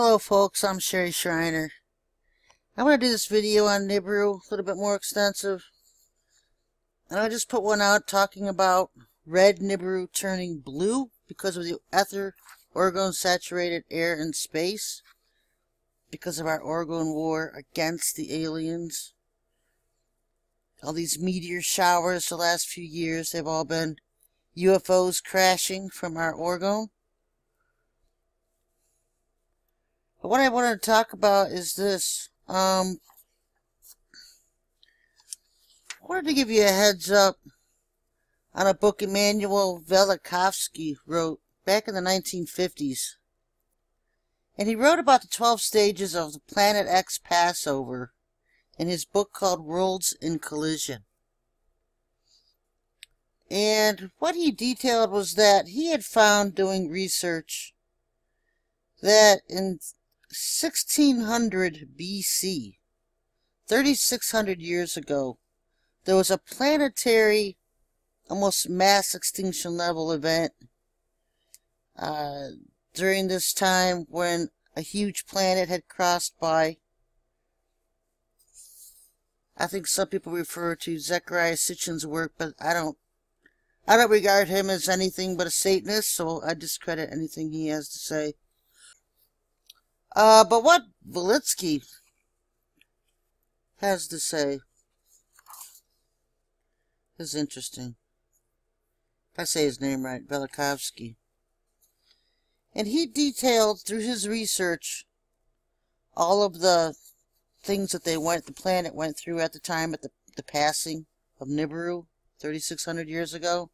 Hello folks, I'm Sherry Shriner. I want to do this video on Nibiru, a little bit more extensive. And I just put one out talking about red Nibiru turning blue because of the ether, Orgone saturated air in space, because of our Orgone war against the aliens. All these meteor showers the last few years, they've all been UFOs crashing from our Orgone. But what I wanted to talk about is this. I wanted to give you a heads up on a book Immanuel Velikovsky wrote back in the 1950s. And he wrote about the 12 stages of the Planet X Passover in his book called Worlds in Collision. And what he detailed was that he had found doing research that in 1600 BC, 3,600 years ago, there was a planetary, almost mass extinction level event during this time when a huge planet had crossed by. I think some people refer to Zechariah Sitchin's work, but I don't regard him as anything but a Satanist, so I discredit anything he has to say. But what Velikovsky has to say is interesting. If I say his name right, Velikovsky. And he detailed through his research all of the things that the planet went through at the time at the passing of Nibiru 3,600 years ago.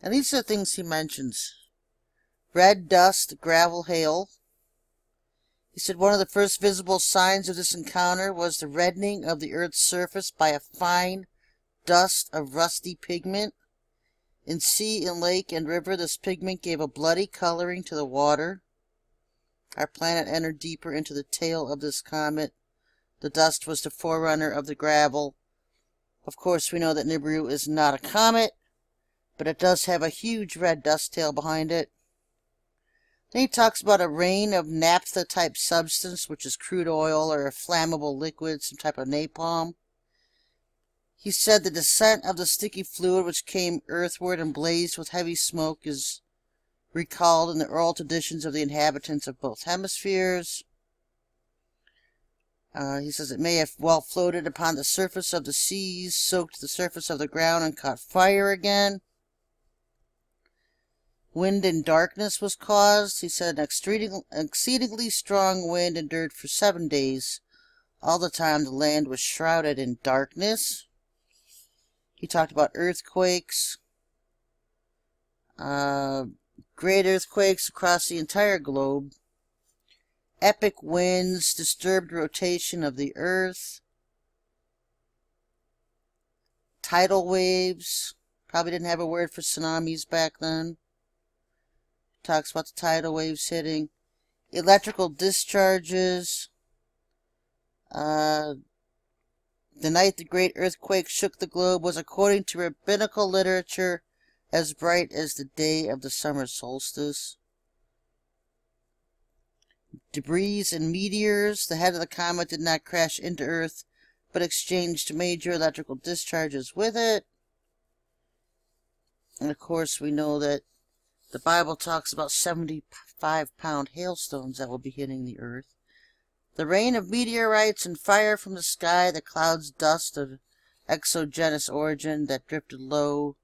And these are the things he mentions. Red dust, gravel, hail. He said one of the first visible signs of this encounter was the reddening of the Earth's surface by a fine dust of rusty pigment. In sea and lake and river, this pigment gave a bloody coloring to the water. Our planet entered deeper into the tail of this comet. The dust was the forerunner of the gravel. Of course, we know that Nibiru is not a comet, but it does have a huge red dust tail behind it. Then he talks about a rain of naphtha-type substance, which is crude oil or a flammable liquid, some type of napalm. He said the descent of the sticky fluid, which came earthward and blazed with heavy smoke, is recalled in the oral traditions of the inhabitants of both hemispheres. He says it may have well floated upon the surface of the seas, soaked the surface of the ground, and caught fire again. Wind and darkness was caused. He said an exceedingly strong wind endured for 7 days. All the time the land was shrouded in darkness. He talked about earthquakes, great earthquakes across the entire globe, epic winds, disturbed rotation of the earth, tidal waves. Probably didn't have a word for tsunamis back then. Talks about the tidal waves hitting, electrical discharges. The night the great earthquake shook the globe was, according to rabbinical literature, as bright as the day of the summer solstice. Debris and meteors. The head of the comet did not crash into Earth, but exchanged major electrical discharges with it. And of course, we know that the Bible talks about 75-pound hailstones that will be hitting the earth. The rain of meteorites and fire from the sky, the clouds' dust of exogenous origin that drifted low,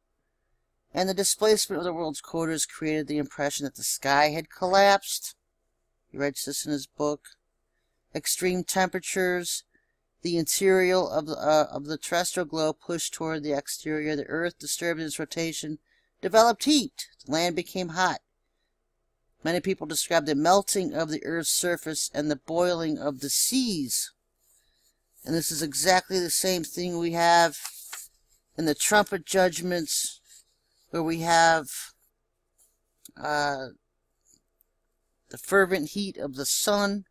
and the displacement of the world's quarters created the impression that the sky had collapsed. He writes this in his book. Extreme temperatures, the interior of the terrestrial globe pushed toward the exterior. The earth, disturbed in its rotation, developed heat. The land became hot. Many people describe the melting of the earth's surface and the boiling of the seas. And this is exactly the same thing we have in the trumpet judgments, where we have the fervent heat of the sun.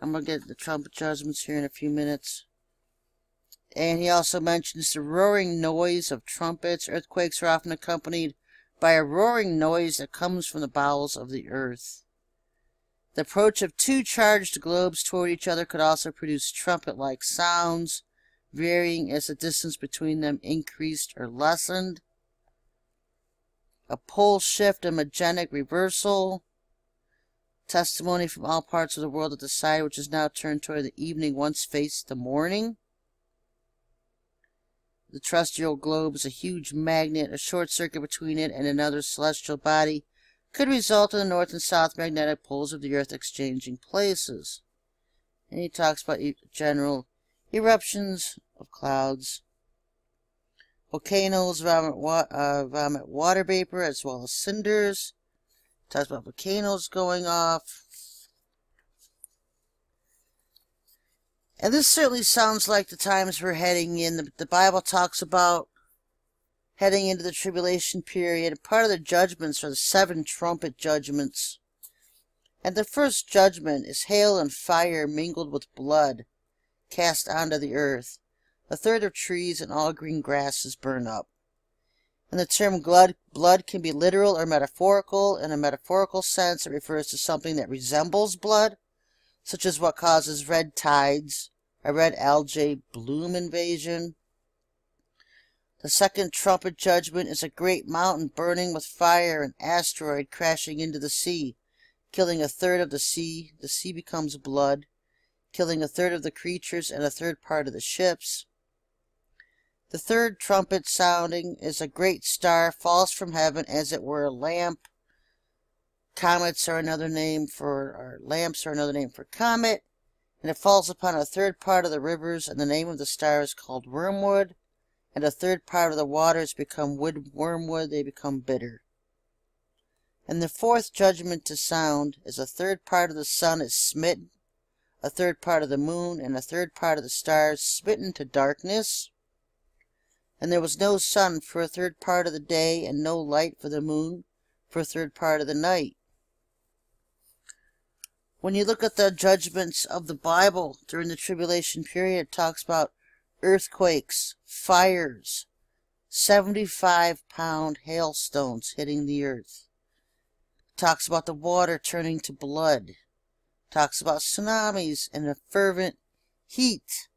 I'm going to get the trumpet judgments here in a few minutes. And he also mentions the roaring noise of trumpets. Earthquakes are often accompanied by a roaring noise that comes from the bowels of the earth. The approach of two charged globes toward each other could also produce trumpet-like sounds, varying as the distance between them increased or lessened. A pole shift and magnetic reversal. Testimony from all parts of the world that the side which is now turned toward the evening once faced the morning. The terrestrial globe is a huge magnet. A short circuit between it and another celestial body could result in the north and south magnetic poles of the Earth exchanging places. And he talks about general eruptions of clouds, volcanoes, vomit water vapor, as well as cinders. Talks about volcanoes going off. And this certainly sounds like the times we're heading in. The Bible talks about heading into the tribulation period. Part of the judgments are the 7 trumpet judgments. And the first judgment is hail and fire mingled with blood cast onto the earth. 1/3 of trees and all green grass is burned up. And the term blood can be literal or metaphorical. In a metaphorical sense, it refers to something that resembles blood, such as what causes red tides, a red algae bloom invasion. The second trumpet judgment is a great mountain burning with fire, an asteroid crashing into the sea, killing 1/3 of the sea. The sea becomes blood, killing 1/3 of the creatures and 1/3 part of the ships. The third trumpet sounding is a great star falls from heaven, as it were a lamp. Comets are another name for, or lamps are another name for comet, and it falls upon 1/3 part of the rivers, and the name of the star is called wormwood, and 1/3 part of the waters become wormwood, they become bitter. And the fourth judgment to sound is 1/3 part of the sun is smitten, 1/3 part of the moon, and 1/3 part of the stars smitten to darkness. And there was no sun for 1/3 part of the day, and no light for the moon for 1/3 part of the night. When you look at the judgments of the Bible during the tribulation period, it talks about earthquakes, fires, 75-pound hailstones hitting the earth. It talks about the water turning to blood. It talks about tsunamis and a fervent heat.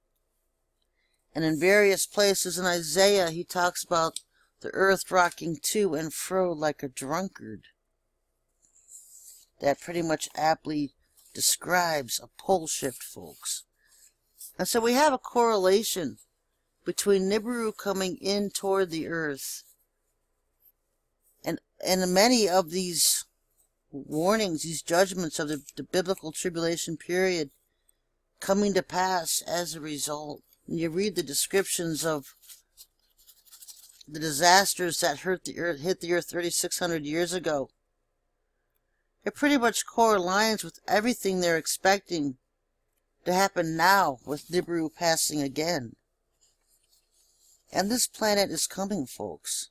And in various places in Isaiah, he talks about the earth rocking to and fro like a drunkard. That pretty much aptly describes a pole shift, folks. And so we have a correlation between Nibiru coming in toward the earth and many of these warnings, these judgments of the biblical tribulation period coming to pass as a result. And you read the descriptions of the disasters that hit the earth 3,600 years ago. It pretty much correlates with everything they're expecting to happen now with Nibiru passing again. And this planet is coming, folks.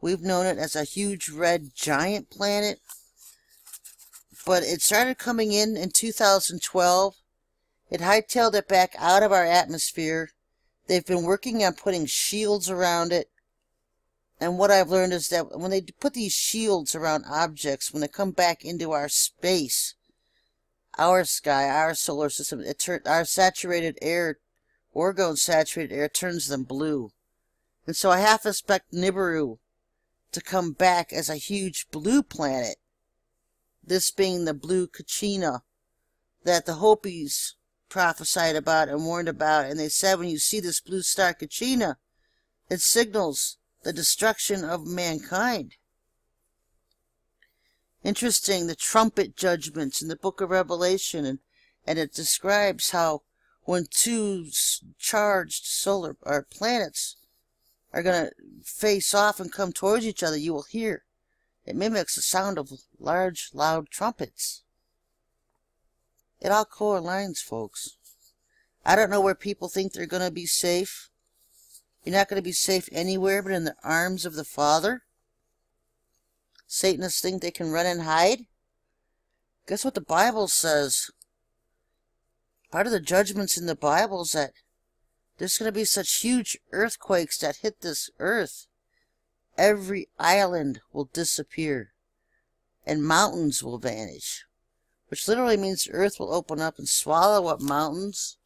We've known it as a huge red giant planet, but it started coming in 2012. It hightailed it back out of our atmosphere. They've been working on putting shields around it. And what I've learned is that when they put these shields around objects, when they come back into our space, our sky, our solar system, our saturated air, Orgone saturated air, turns them blue. And so I half expect Nibiru to come back as a huge blue planet, this being the blue Kachina that the Hopis prophesied about and warned about, and they said when you see this blue star Kachina, it signals the destruction of mankind. Interesting, the trumpet judgments in the book of Revelation, and it describes how when two charged solar or planets are going to face off and come towards each other, you will hear it mimics the sound of large loud trumpets. It all correlates, folks. I don't know where people think they're going to be safe. You're not going to be safe anywhere but in the arms of the Father. Satanists think they can run and hide. Guess what the Bible says? Part of the judgments in the Bible is that there's going to be such huge earthquakes that hit this earth. Every island will disappear, and mountains will vanish. which literally means the earth will open up and swallow up mountains.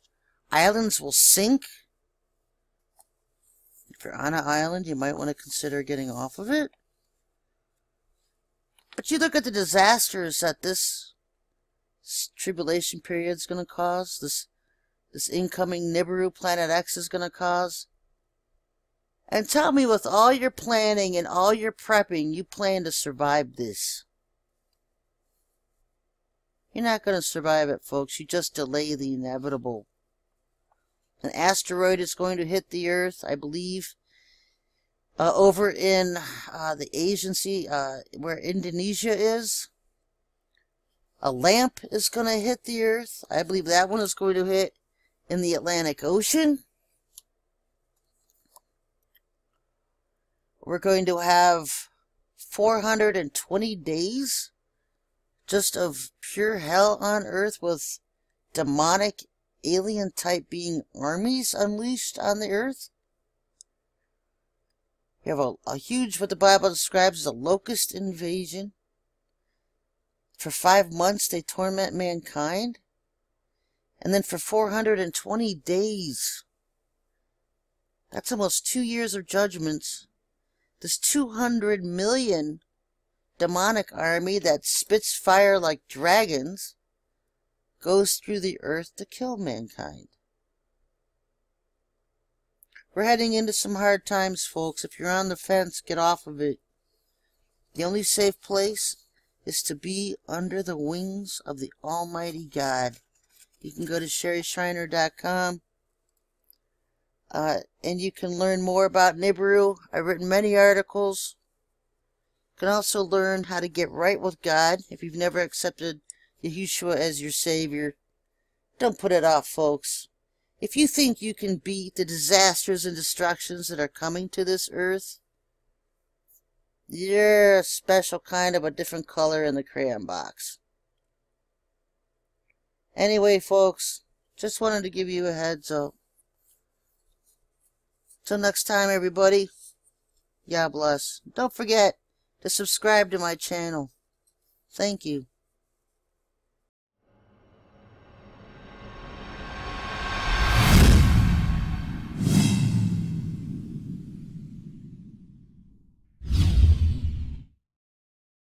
Islands will sink. If you're on an island, you might want to consider getting off of it. But you look at the disasters that this tribulation period is going to cause, this incoming Nibiru Planet X is going to cause. And tell me, with all your planning and all your prepping, you plan to survive this. You're not going to survive it, folks. You just delay the inevitable. An asteroid is going to hit the Earth, I believe, over in the Asian Sea, where Indonesia is. A lamp is going to hit the Earth. I believe that one is going to hit in the Atlantic Ocean. We're going to have 420 days just of pure hell on Earth, with demonic alien-type being armies unleashed on the Earth. You have a huge, what the Bible describes as a locust invasion. For 5 months they torment mankind. And then for 420 days, that's almost 2 years of judgments. This 200 million demonic army that spits fire like dragons goes through the earth to kill mankind. We're heading into some hard times, folks. If you're on the fence, get off of it. The only safe place is to be under the wings of the Almighty God. You can go to SherryShriner.com. And you can learn more about Nibiru. I've written many articles. You can also learn how to get right with God if you've never accepted Yahushua as your Savior. Don't put it off, folks. If you think you can beat the disasters and destructions that are coming to this earth, you're a special kind of a different color in the crayon box. Anyway, folks, just wanted to give you a heads up. Till next time, everybody, God bless. Don't forget to subscribe to my channel. Thank you.